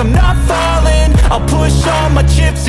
I'm not falling, I'll push all my chips